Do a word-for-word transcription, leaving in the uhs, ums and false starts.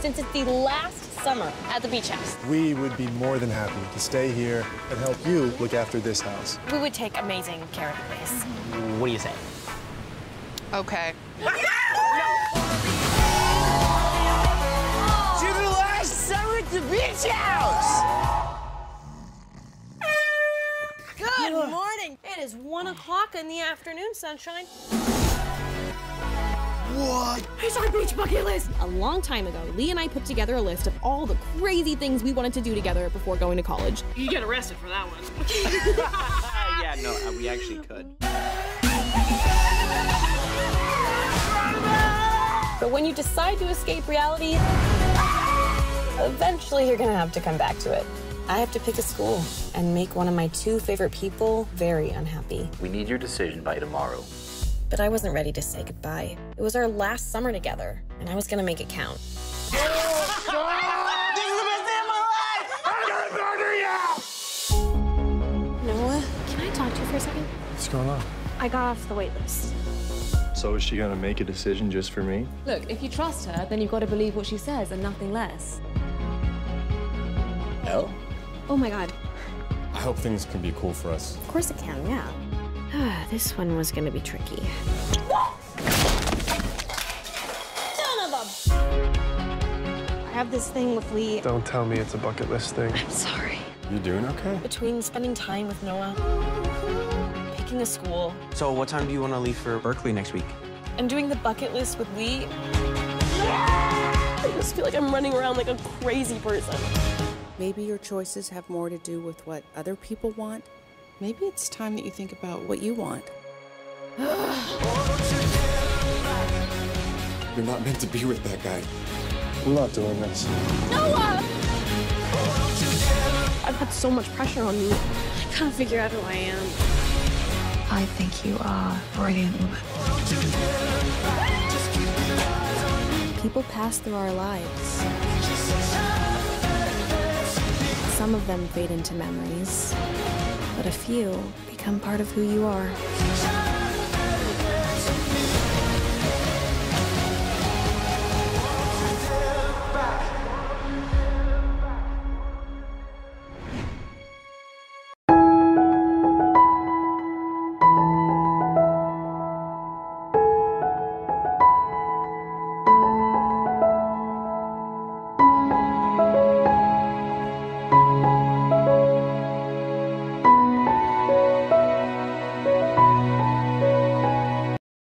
since it's the last summer at the beach house. We would be more than happy to stay here and help you look after this house. We would take amazing care of the place. What do you say? Okay. No! To the last summer at the beach house! Good morning. It is one o'clock in the afternoon, sunshine. What? It's our beach bucket list! A long time ago, Lee and I put together a list of all the crazy things we wanted to do together before going to college. You get arrested for that one. Yeah, no, uh, we actually could. But when you decide to escape reality, eventually you're gonna have to come back to it. I have to pick a school and make one of my two favorite people very unhappy. We need your decision by tomorrow. But I wasn't ready to say goodbye. It was our last summer together, and I was gonna make it count. Oh, God! This is the best day of my life! I'm gonna murder you! Noah, can I talk to you for a second? What's going on? I got off the wait list. So is she gonna make a decision just for me? Look, if you trust her, then you've got to believe what she says and nothing less. No? Oh my God. I hope things can be cool for us. Of course it can, yeah. Ah, this one was gonna be tricky. Son of a... I have this thing with Lee. Don't tell me it's a bucket list thing. I'm sorry. You're doing okay? Between spending time with Noah, picking a school. So what time do you want to leave for Berkeley next week? And doing the bucket list with Lee. Yeah! I just feel like I'm running around like a crazy person. Maybe your choices have more to do with what other people want. Maybe it's time that you think about what you want. You're not meant to be with that guy. I'm not doing this. Noah! I've had so much pressure on you. I can't figure out who I am. I think you are a brilliant woman. People pass through our lives. Some of them fade into memories. But a few become part of who you are.